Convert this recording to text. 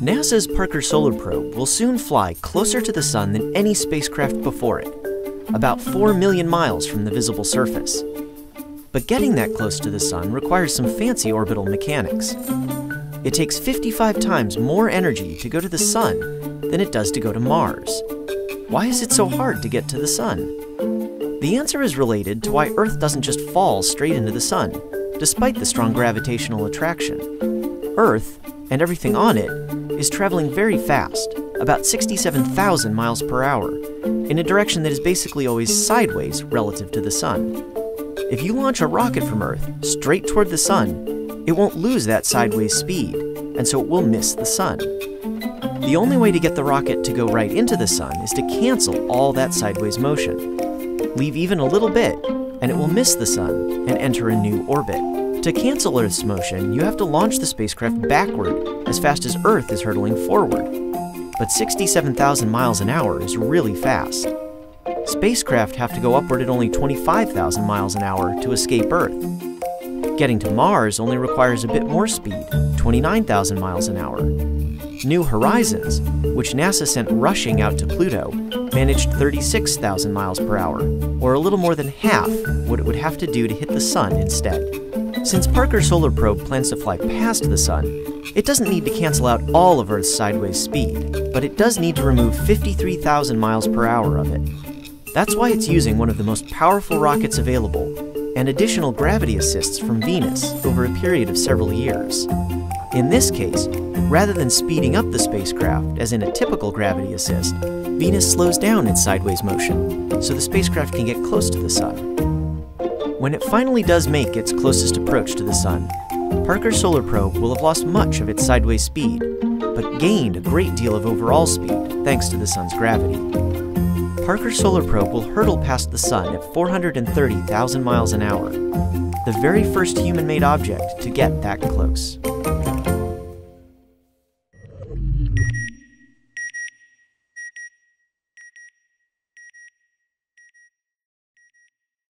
NASA's Parker Solar Probe will soon fly closer to the Sun than any spacecraft before it, about 4 million miles from the visible surface. But getting that close to the Sun requires some fancy orbital mechanics. It takes 55 times more energy to go to the Sun than it does to go to Mars. Why is it so hard to get to the Sun? The answer is related to why Earth doesn't just fall straight into the Sun, despite the strong gravitational attraction. Earth, and everything on it, is traveling very fast, about 67,000 miles per hour, in a direction that is basically always sideways relative to the Sun. If you launch a rocket from Earth straight toward the Sun, it won't lose that sideways speed, and so it will miss the Sun. The only way to get the rocket to go right into the Sun is to cancel all that sideways motion. Leave even a little bit, and it will miss the Sun and enter a new orbit. To cancel Earth's motion, you have to launch the spacecraft backward as fast as Earth is hurtling forward. But 67,000 miles an hour is really fast. Spacecraft have to go upward at only 25,000 miles an hour to escape Earth. Getting to Mars only requires a bit more speed, 29,000 miles an hour. New Horizons, which NASA sent rushing out to Pluto, managed 36,000 miles per hour, or a little more than half what it would have to do to hit the Sun instead. Since Parker Solar Probe plans to fly past the Sun, it doesn't need to cancel out all of Earth's sideways speed, but it does need to remove 53,000 miles per hour of it. That's why it's using one of the most powerful rockets available, and additional gravity assists from Venus over a period of several years. In this case, rather than speeding up the spacecraft, as in a typical gravity assist, Venus slows down its sideways motion, so the spacecraft can get close to the Sun. When it finally does make its closest approach to the Sun, Parker Solar Probe will have lost much of its sideways speed, but gained a great deal of overall speed thanks to the Sun's gravity. Parker Solar Probe will hurtle past the Sun at 430,000 miles an hour, the very first human-made object to get that close.